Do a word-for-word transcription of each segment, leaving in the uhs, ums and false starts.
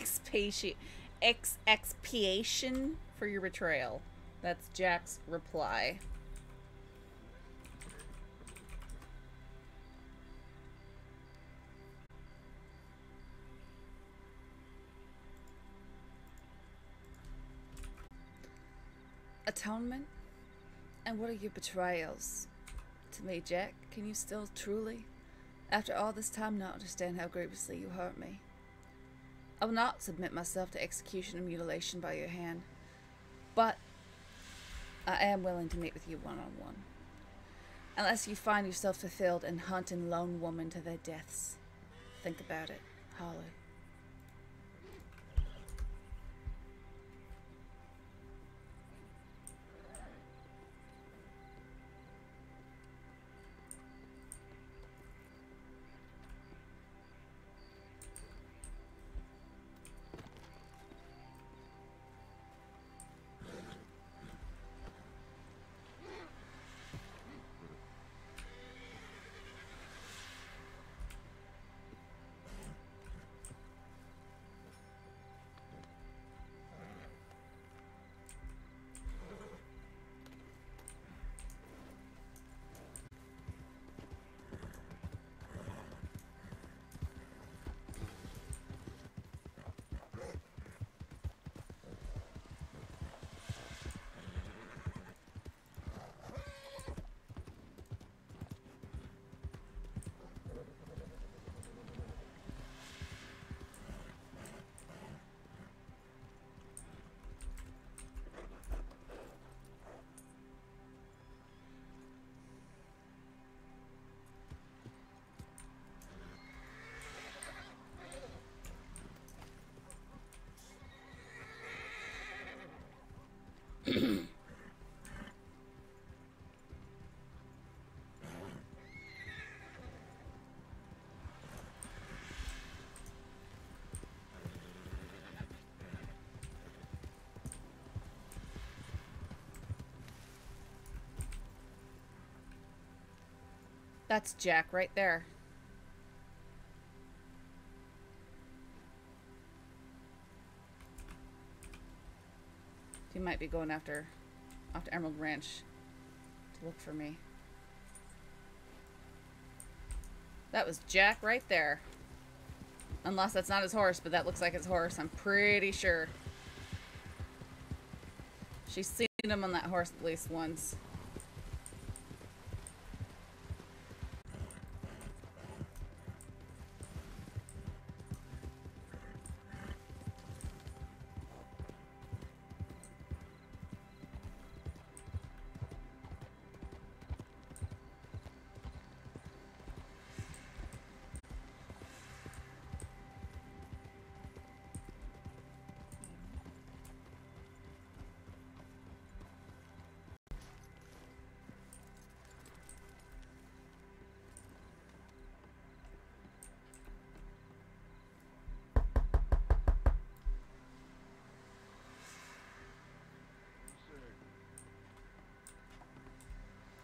Expatiation. Ex expiation for your betrayal. That's Jack's reply. Atonement? And what are your betrayals? To me, Jack, can you still truly, after all this time, not understand how grievously you hurt me? I will not submit myself to execution and mutilation by your hand, but I am willing to meet with you one-on-one. Unless you find yourself fulfilled in hunting lone women to their deaths. Think about it, Holly. That's Jack right there. He might be going after off to Emerald Ranch to look for me. That was Jack right there. Unless that's not his horse, but that looks like his horse, I'm pretty sure. She's seen him on that horse at least once.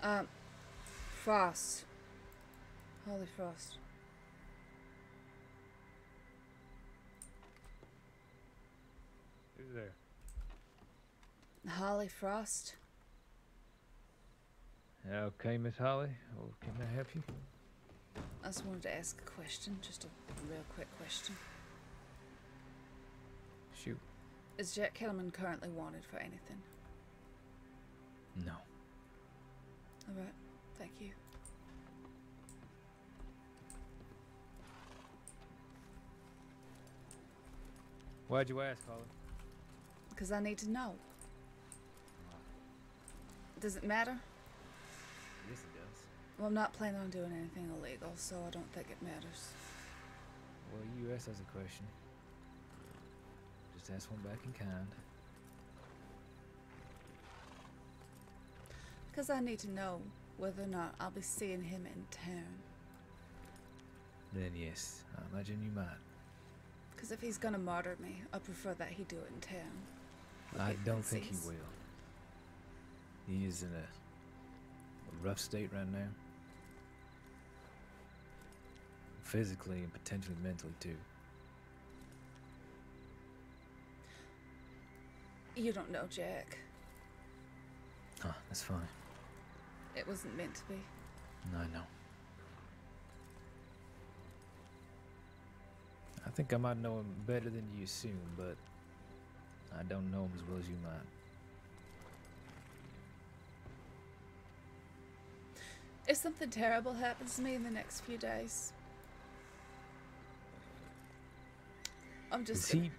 Um, Frost. Holly Frost. Who's there? Holly Frost. Okay, Miss Holly. Oh, can I help you? I just wanted to ask a question. Just a real quick question. Shoot. Is Jack Kettleman currently wanted for anything? No. All right, thank you. Why'd you ask, Holly? Because I need to know. Does it matter? Yes, it does. Well, I'm not planning on doing anything illegal, so I don't think it matters. Well, you asked us a question. Just ask one back in kind. Because I need to know whether or not I'll be seeing him in town. Then yes, I imagine you might. Because if he's gonna murder me, I prefer that he do it in town. I don't think he will. He is in a, a rough state right now. Physically and potentially mentally too. You don't know Jack. Oh, that's fine. It wasn't meant to be. No, I know. I think I might know him better than you assume, but I don't know him as well as you might. If something terrible happens to me in the next few days, I'm just. Is he,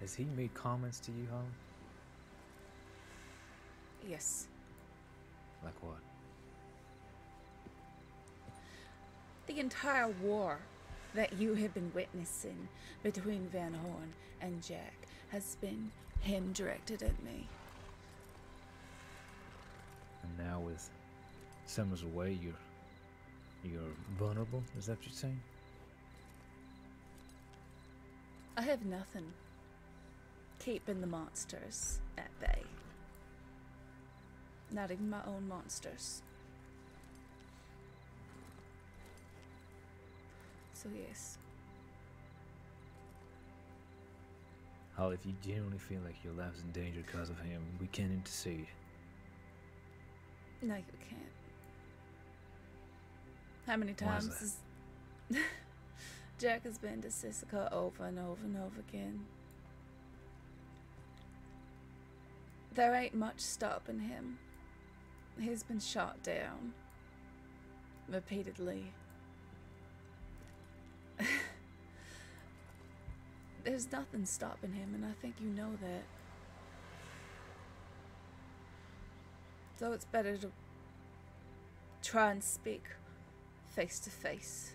has he made comments to you, Holly? Yes. Like what? The entire war that you have been witnessing between Van Horn and Jack has been him directed at me. And now with Summers away, you're you're vulnerable, is that what you're saying? I have nothing keeping the monsters at bay. Not even my own monsters. So yes. Holly, if you genuinely feel like your life's in danger because of him, we can't intercede. No, you can't. How many times has Jack has been to Sisika over and over and over again? There ain't much stopping him. He's been shot down repeatedly. There's nothing stopping him, and I think you know that. So it's better to try and speak face to face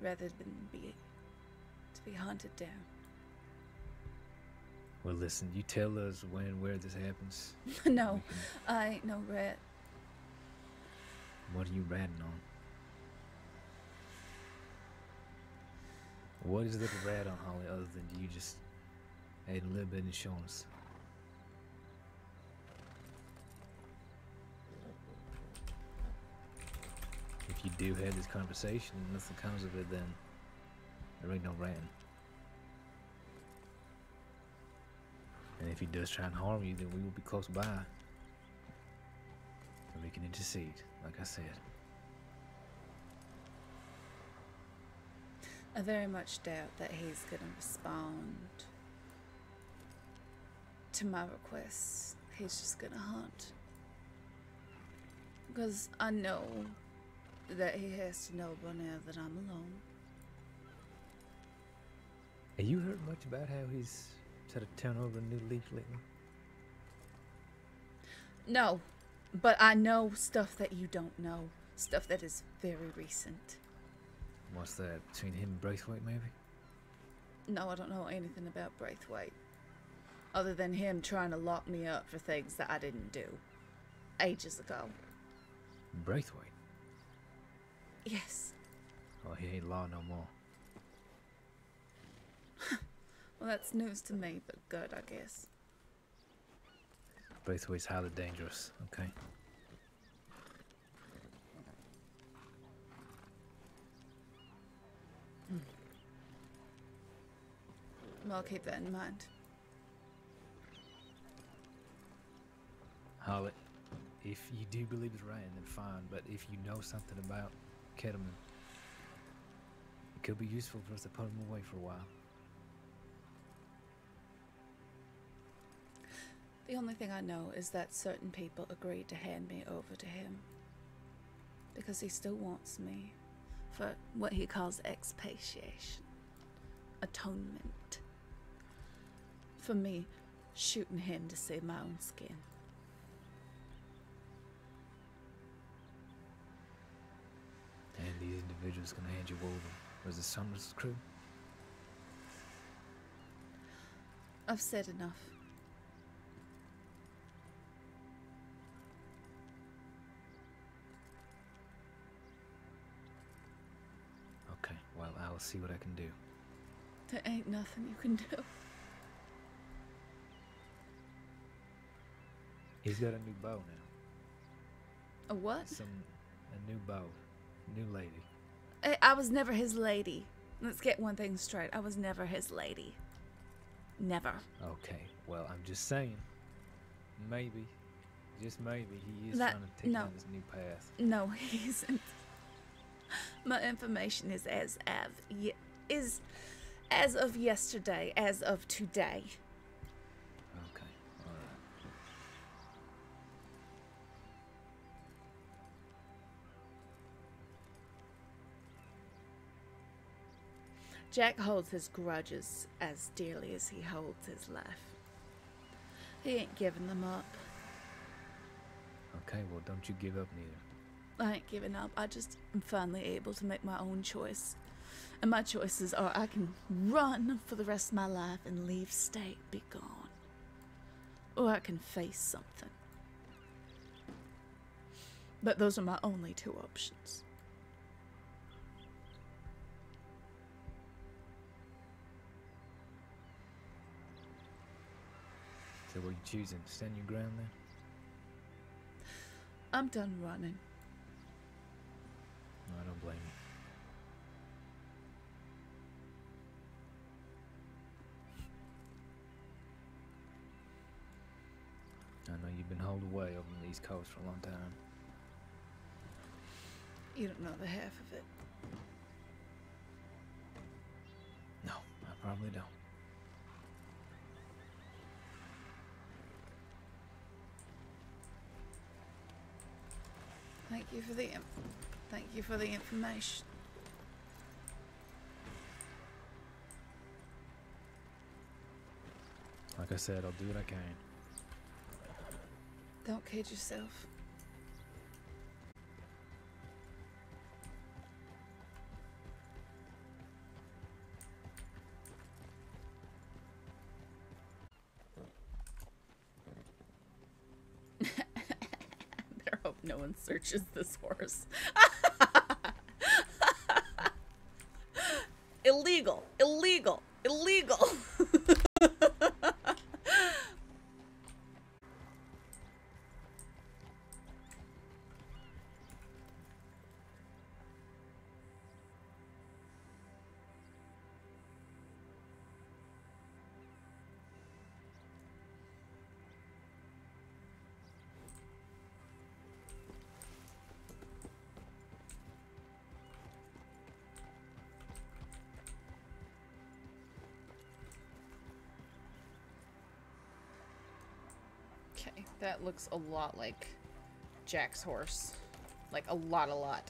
rather than be to be hunted down. Well, listen, you tell us when and where this happens. No, I ain't no rat. What are you ratting on? What is there to rat on, Holly, other than you just add a little bit of insurance? If you do have this conversation and nothing comes of it, then there ain't no ratting. And if he does try and harm you, then we will be close by. And we can intercede, like I said. I very much doubt that he's gonna respond to my requests. He's just gonna hunt. Because I know that he has to know by now that I'm alone. Have you heard much about how he's tried to turn over a new leaf lately? No, but I know stuff that you don't know. Stuff that is very recent. What's that, between him and Braithwaite, maybe? No, I don't know anything about Braithwaite. Other than him trying to lock me up for things that I didn't do. Ages ago. Braithwaite? Yes. Oh, he ain't law no more. Well, that's news to me, but good, I guess. Braithwaite's highly dangerous, okay? I'll keep that in mind. Holly, if you do believe it's right, then fine. But if you know something about Kettleman, it could be useful for us to put him away for a while. The only thing I know is that certain people agreed to hand me over to him. Because he still wants me for what he calls expiation. Atonement. For me, shooting him to save my own skin. And these individuals gonna hand you over. Was the Summers crew? I've said enough. Okay, well, I'll see what I can do. There ain't nothing you can do. He's got a new bow now. A what? Some, a new bow. New lady. I, I was never his lady. Let's get one thing straight. I was never his lady. Never. Okay. Well, I'm just saying. Maybe, just maybe, he is that, trying to take no. out his new path. No, he isn't. My information is as of ye is as of yesterday, as of today. Okay, all right. Jack holds his grudges as dearly as he holds his life. He ain't giving them up. Okay, well, don't you give up neither. I ain't giving up. I just am finally able to make my own choice. And my choices are I can run for the rest of my life and leave state, be gone. Or I can face something. But those are my only two options. So what are you choosing? Stand your ground then? I'm done running. No, I don't blame you. I know you've been holed away over on the East Coast for a long time. You don't know the half of it. No, I probably don't. Thank you for the inf thank you for the information. Like I said, I'll do what I can. Don't kid yourself. No one searches this horse. Illegal, illegal, illegal. That looks a lot like Jack's horse. Like, a lot, a lot.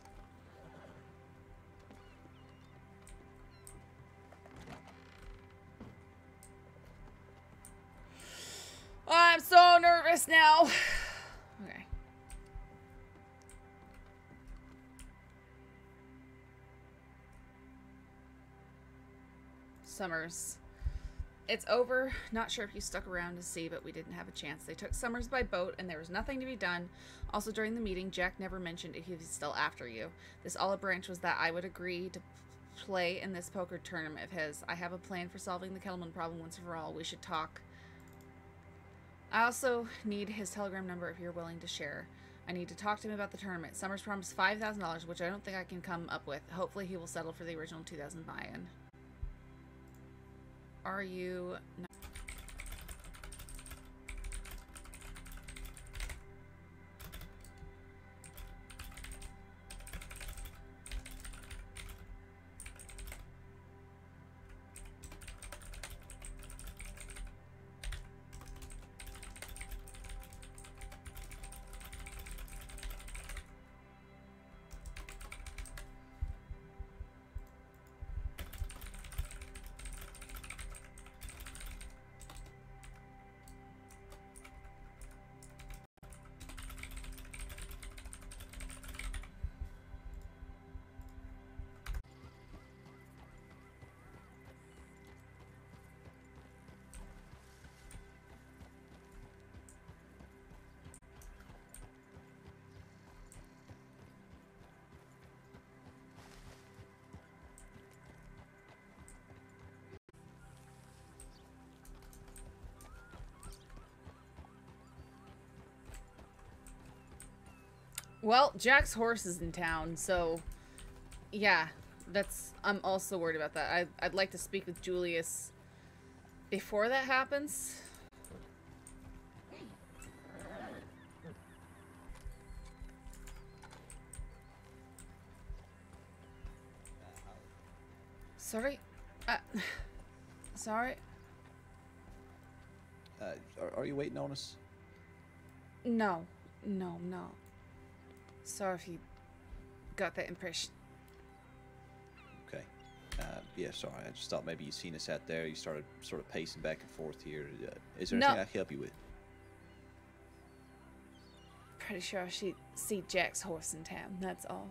I'm so nervous now. Okay. Summers. It's over. Not sure if you stuck around to see, but we didn't have a chance. They took Summers by boat, and there was nothing to be done. Also, during the meeting, Jack never mentioned if he was still after you. This olive branch was that I would agree to play in this poker tournament of his. I have a plan for solving the Kettleman problem once and for all. We should talk. I also need his telegram number if you're willing to share. I need to talk to him about the tournament. Summers promised five thousand dollars, which I don't think I can come up with. Hopefully, he will settle for the original two thousand dollars buy-in. Are you not? Well, Jack's horse is in town, so yeah, that's, I'm also worried about that. I, I'd like to speak with Julius before that happens. Sorry? Uh, sorry? Uh, are, are you waiting on us? No. No, no. Sorry if you got that impression. Okay. Uh, yeah, sorry. I just thought maybe you'd seen us out there. You started sort of pacing back and forth here. Uh, is there no. anything I can help you with? Pretty sure I should see Jack's horse in town. That's all.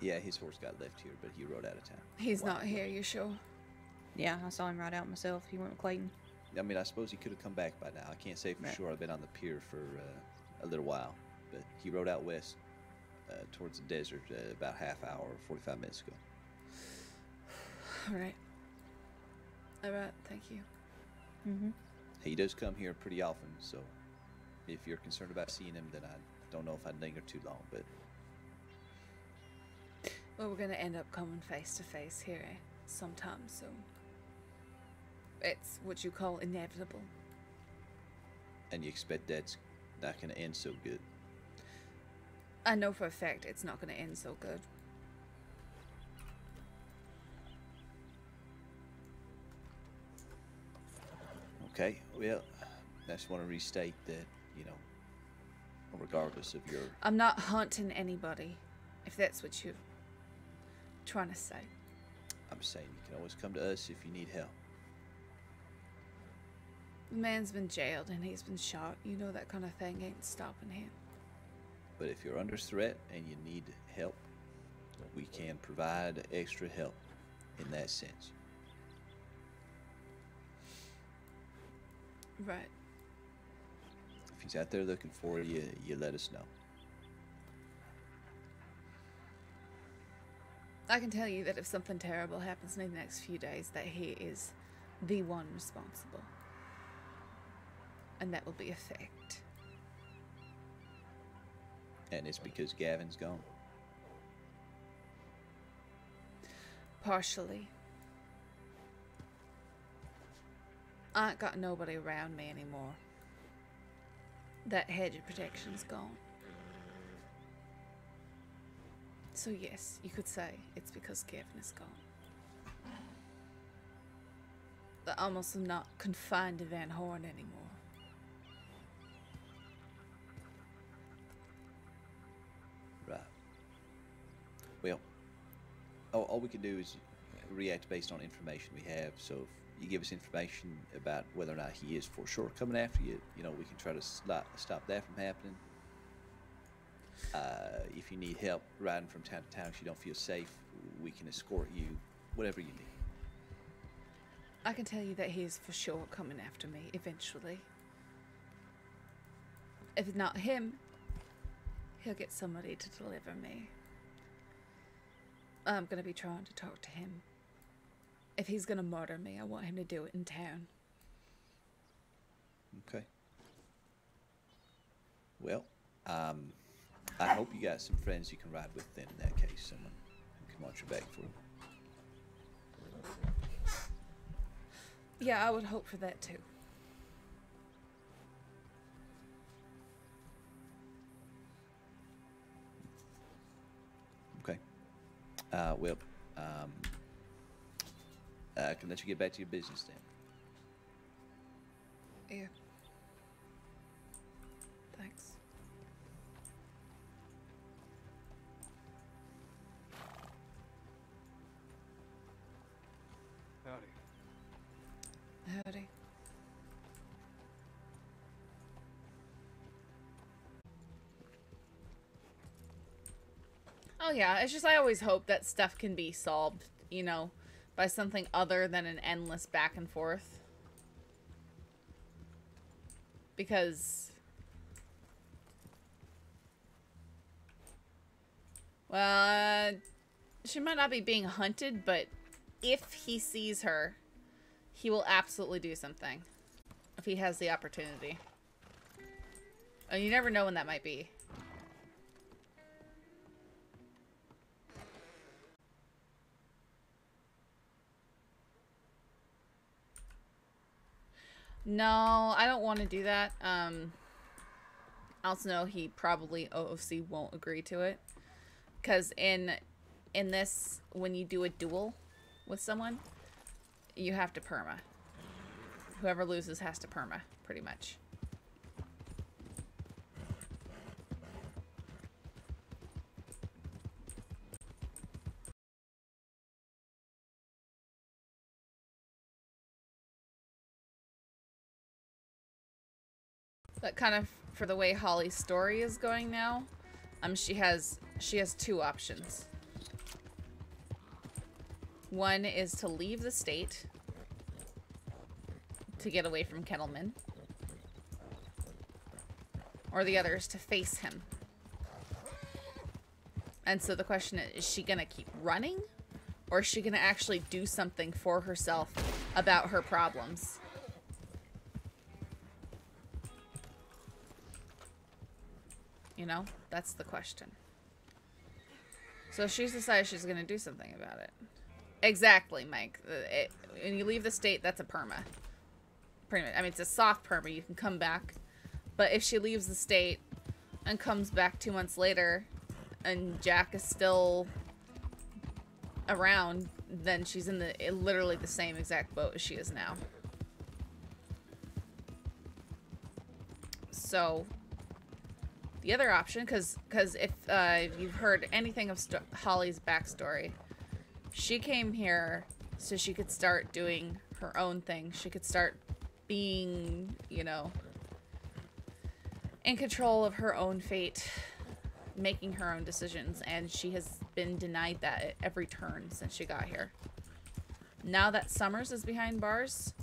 Yeah, his horse got left here, but he rode out of town. He's Why? not here, you sure? Yeah, I saw him ride out myself. He went with Clayton. I mean, I suppose he could have come back by now. I can't say for right. sure. I've been on the pier for uh, a little while. But he rode out west uh, towards the desert uh, about half hour or forty-five minutes ago. All right. All right, thank you. Mm-hmm. He does come here pretty often, so if you're concerned about seeing him, then I don't know if I'd linger too long, but... Well, we're going to end up coming face to face here eh? sometime soon. It's what you call inevitable. And you expect that's not going to end so good? I know for a fact it's not going to end so good. Okay, well, I just want to restate that, you know, regardless of your... I'm not hunting anybody, if that's what you're trying to say. I'm saying you can always come to us if you need help. The man's been jailed and he's been shot. You know that kind of thing ain't stopping him. But if you're under threat and you need help, we can provide extra help in that sense. Right. If he's out there looking for you, you let us know. I can tell you that if something terrible happens in the next few days, that he is the one responsible. And that will be a fact. And it's because Gavin's gone. Partially. I ain't got nobody around me anymore. That hedge of protection's gone. So yes, you could say it's because Gavin is gone. But almost I'm not confined to Van Horn anymore. Well, all, all we can do is react based on information we have, so if you give us information about whether or not he is for sure coming after you, you know, we can try to stop, stop that from happening. Uh, if you need help riding from town to town, if you don't feel safe, we can escort you, whatever you need. I can tell you that he is for sure coming after me, eventually. If not him, he'll get somebody to deliver me. I'm going to be trying to talk to him. If he's going to murder me, I want him to do it in town. Okay. Well, um, I hope you got some friends you can ride with then in that case. Someone who can watch your back for you. Yeah, I would hope for that too. Uh, well, um, I can let you get back to your business then. Yeah. Thanks. Howdy. Howdy. Oh yeah, it's just I always hope that stuff can be solved, you know, by something other than an endless back and forth. Because, well, uh, she might not be being hunted, but if he sees her, he will absolutely do something. If he has the opportunity. And you never know when that might be. No, I don't want to do that. Um, I also know he probably O O C won't agree to it. Because in in this, when you do a duel with someone, you have to perma. Whoever loses has to perma, pretty much. But kind of for the way Holly's story is going now, um, she has she has two options. One is to leave the state to get away from Kettleman, or the other is to face him. And so the question is: is she gonna keep running, or is she gonna actually do something for herself about her problems? You know, that's the question. So she's decided she's going to do something about it. Exactly, Mike. It, when you leave the state, that's a perma. Pretty much. I mean, it's a soft perma. You can come back. But if she leaves the state and comes back two months later and Jack is still around, then she's in the literally the same exact boat as she is now. So... the other option, because because if uh, you've heard anything of St Holly's backstory, she came here so she could start doing her own thing. She could start being, you know, in control of her own fate, making her own decisions, and she has been denied that at every turn since she got here. Now that Summers is behind bars,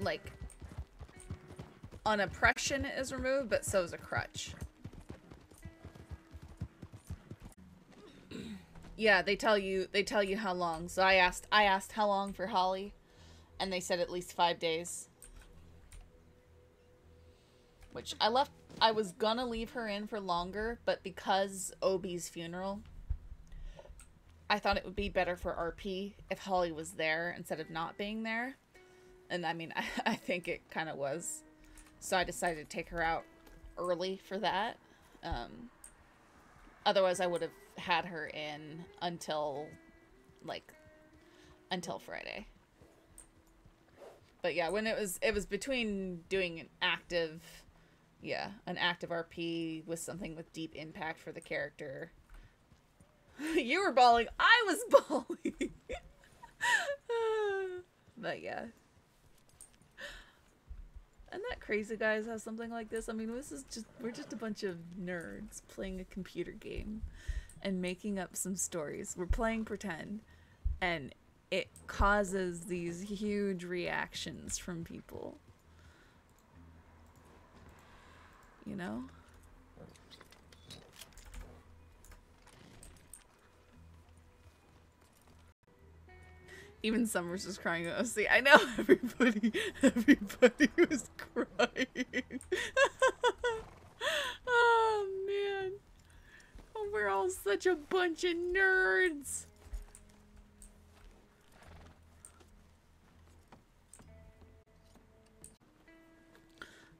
like... an oppression is removed, but so is a crutch. Yeah, they tell you they tell you how long. So I asked I asked how long for Holly, and they said at least five days. Which I left I was gonna leave her in for longer, but because O B's funeral, I thought it would be better for R P if Holly was there instead of not being there. And I mean I, I think it kinda was. So I decided to take her out early for that. Um, otherwise, I would have had her in until, like, until Friday. But yeah, when it was, it was between doing an active, yeah, an active R P with something with deep impact for the character. You were bawling. I was bawling. But yeah. Isn't that crazy guys have something like this? I mean, this is just, we're just a bunch of nerds playing a computer game and making up some stories. We're playing pretend, and it causes these huge reactions from people. You know? Even Summers was crying. Oh, see, I know everybody, everybody was crying. Oh, man. Oh, we're all such a bunch of nerds.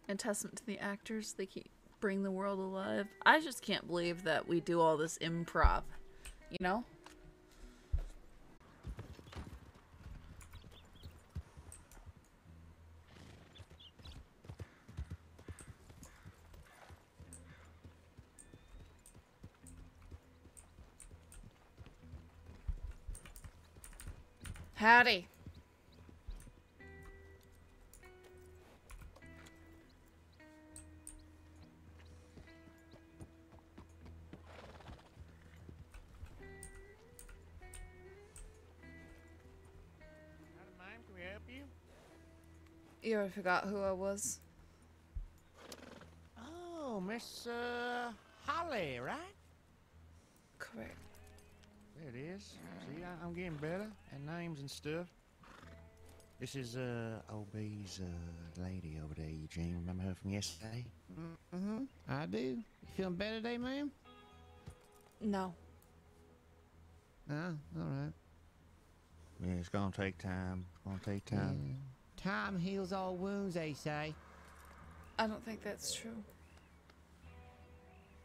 And testament to the actors, they keep bring the world alive. I just can't believe that we do all this improv, you know? Howdy. Mind, can we help you? You already forgot who I was. Oh, Miss uh, Holly, right? Correct. There it is. See, I, I'm getting better at names and stuff. This is uh, O B's uh, lady over there, Eugene. Remember her from yesterday? Mm-hmm. I do. You feeling better today, ma'am? No. Ah, all right. Yeah, it's gonna take time. It's gonna take time. Yeah. Time heals all wounds, they say. I don't think that's true.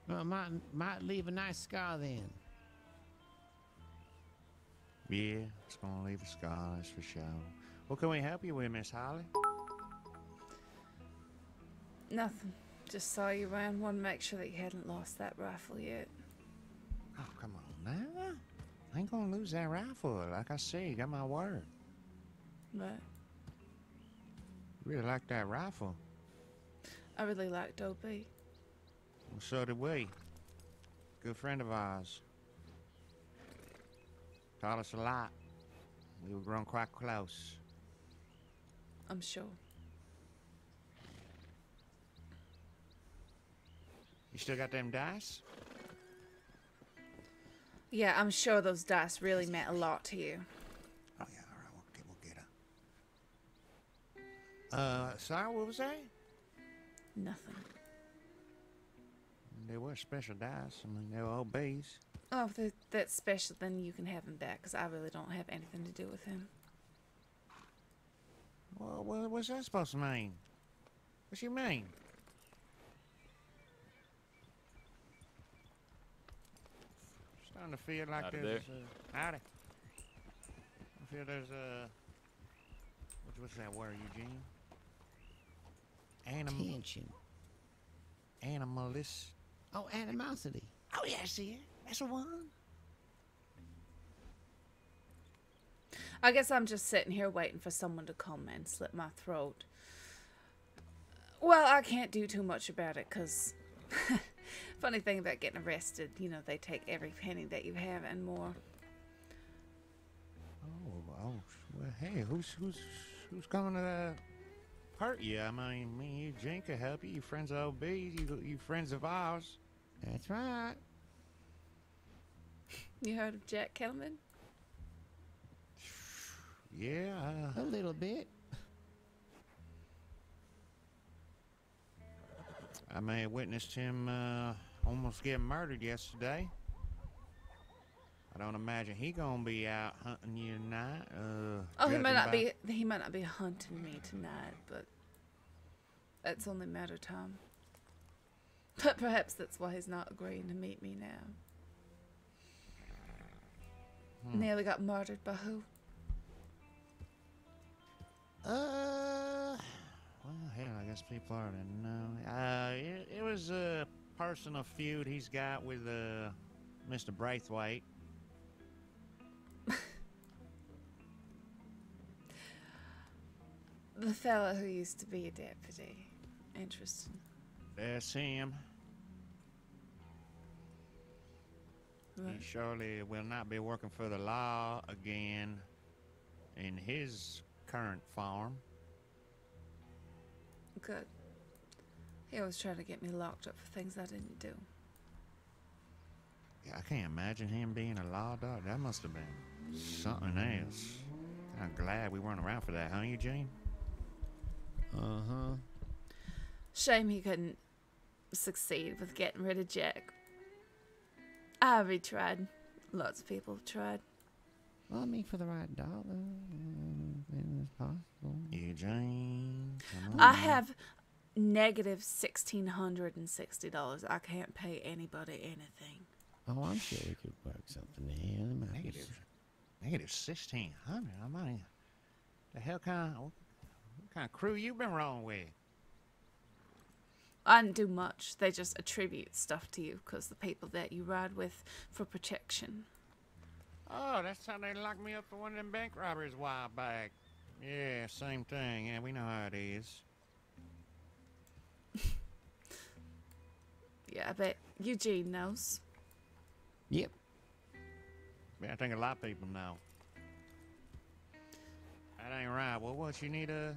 Well, might might leave a nice scar then. Yeah, it's gonna leave a scar, that's for sure. What can we help you with, Miss Holly? Nothing. Just saw you around. Wanted to make sure that you hadn't lost that rifle yet. Oh, come on now. I ain't gonna lose that rifle. Like I say, you got my word. Right. Really like that rifle. I really liked O B. Well, so did we. Good friend of ours. Taught us a lot. We were grown quite close. I'm sure. You still got them dice? Yeah, I'm sure those dice really meant a lot to you. Oh, yeah, all right, we'll get, we'll get her. Uh, sorry, what was that? Nothing. They were special dice. I mean, they were O Bs. Oh, if they're that special, then you can have him back, because I really don't have anything to do with him. Well, what was that supposed to mean? What's your mean? I feel like Howdy there's there. a... Howdy. I feel there's a... What, what's that word, Eugene? Animal... Tension. Animalis... Oh, animosity. Oh, yeah, I see it. That's the one. I guess I'm just sitting here waiting for someone to come and slit my throat. Well, I can't do too much about it, because... Funny thing about getting arrested, you know, they take every penny that you have and more. Oh, oh well, hey, who's who's who's coming to uh, hurt you? I mean, me and you, Jane, could help you. You friends of O B, you, you friends of ours. That's right. You heard of Jack Kettleman? Yeah. A little bit. I may have witnessed him uh, almost get murdered yesterday. I don't imagine he gonna be out hunting you tonight. Uh, oh, he might not be. He might not be hunting me tonight, but that's only a matter of time. But perhaps that's why he's not agreeing to meet me now. Hmm. Nearly got murdered by who? Uh. Well, hell, I guess people already know. Uh, it, it was a personal feud he's got with uh, Mister Braithwaite. The fella who used to be a deputy. Interesting. That's him. Right. He surely will not be working for the law again in his current form. Good. He always tried to get me locked up for things I didn't do. Yeah, I can't imagine him being a law dog. That must have been something else. I'm glad we weren't around for that, huh, Eugene? Uh-huh. Shame he couldn't succeed with getting rid of Jack. I retried. Lots of people have tried. Well, I mean, for the right dollar, anything is possible. Eugene, I have negative sixteen hundred and sixty dollars. I can't pay anybody anything. Oh, I'm sure we could work something in. Negative, negative sixteen hundred. I mean, the hell kind of, what kind of crew you been rolling with? I didn't do much. They just attribute stuff to you because the people that you ride with for protection. Oh, that's how they locked me up for one of them bank robberies a while back. Yeah, same thing. Yeah, we know how it is. Yeah, I bet Eugene knows. Yep. Yeah, I think a lot of people know. That ain't right. Well, what, you need a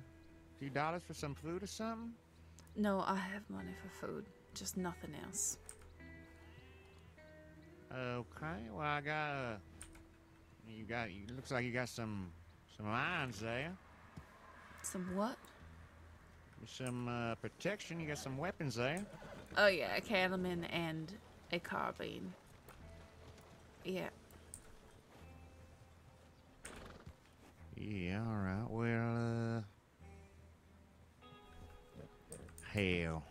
few dollars for some food or something? No, I have money for food. Just nothing else. Okay, well, I got a... You got, it looks like you got some, some lines there. Some what? Some uh, protection, you got some weapons there. Oh yeah, a cattleman and a carbine. Yeah. Yeah, alright, well, uh... Hell.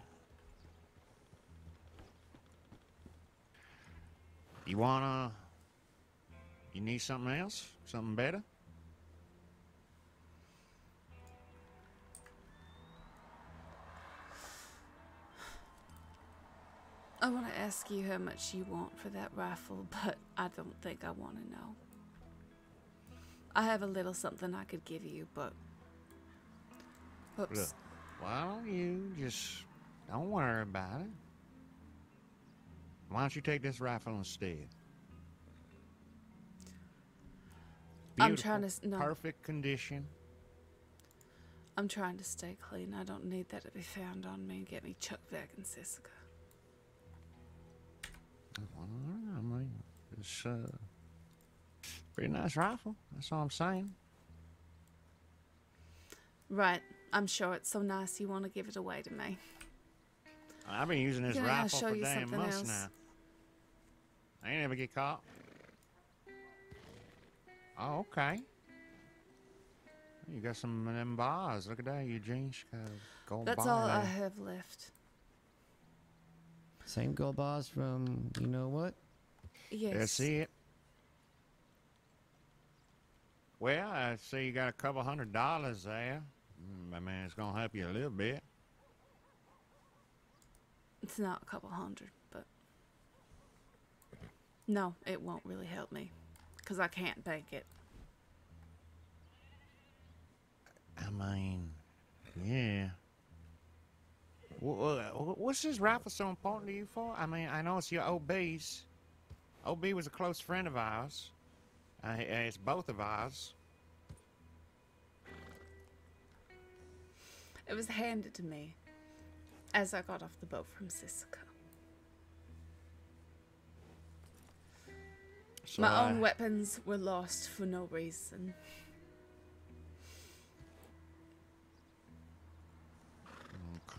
You wanna... You need something else? Something better? I want to ask you how much you want for that rifle, but I don't think I want to know. I have a little something I could give you, but... Oops. Look, why don't you just don't worry about it? Why don't you take this rifle instead? Beautiful, I'm trying to no. perfect condition. I'm trying to stay clean. I don't need that to be found on me and get me chucked back in Sisika. Well, I mean, it's uh, pretty nice rifle. That's all I'm saying. Right. I'm sure it's so nice you want to give it away to me. I've been using this yeah, rifle for damn months else. now. I ain't ever get caught. Oh, okay. You got some of them bars. Look at that, Eugene. She got a gold bar. That's all I have left. Same gold bars from you know what? Yes. That's it. Well, I see you got a couple hundred dollars there. I mean, it's gonna help you a little bit. It's not a couple hundred, but no, it won't really help me because I can't bank it. I mean, yeah. What's this rifle so important to you for? I mean, I know it's your O B's. O B was a close friend of ours. Uh, it's both of ours. It was handed to me as I got off the boat from Sisika. So My I... own weapons were lost for no reason.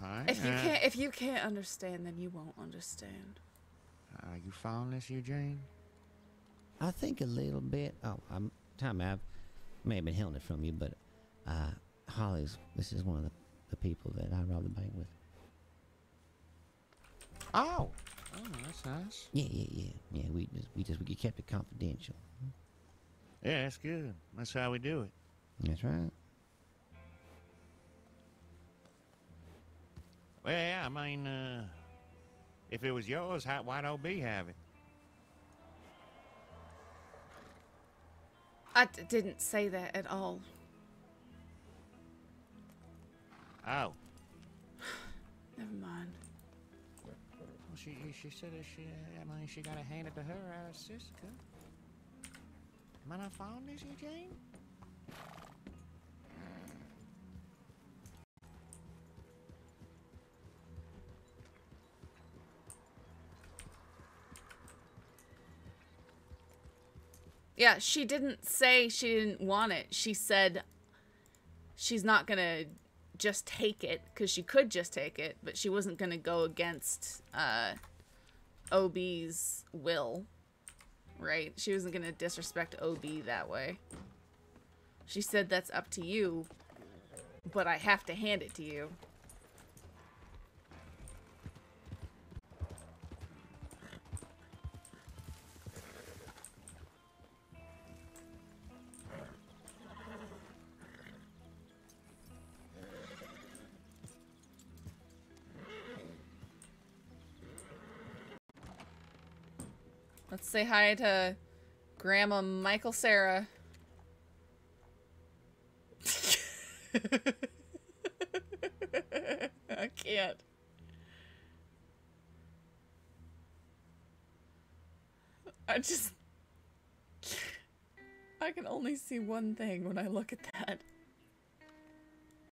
Okay. If you can't, if you can't understand them, you won't understand. Are you following this, Eugene? I think a little bit. Oh, I'm time. I may have been hearing it from you, but uh, Holly's. This is one of the, the people that I robbed the bank with. Oh, oh, that's nice. Yeah, yeah, yeah, yeah. We just, we just, we kept it confidential. Yeah, that's good. That's how we do it. That's right. Well, yeah, I mean, uh, if it was yours, how, why'd O B have it? I d didn't say that at all. Oh. Never mind. Well, she she said that she, I mean, she got it handed to her out of Sisika. Am I not following this, Eugene? Yeah, she didn't say she didn't want it. She said she's not going to just take it, because she could just take it, but she wasn't going to go against uh, O B's will, right? She wasn't going to disrespect O B that way. She said, that's up to you, but I have to hand it to you. Let's say hi to Grandma Michael Sarah. I can't. I just... I can only see one thing when I look at that.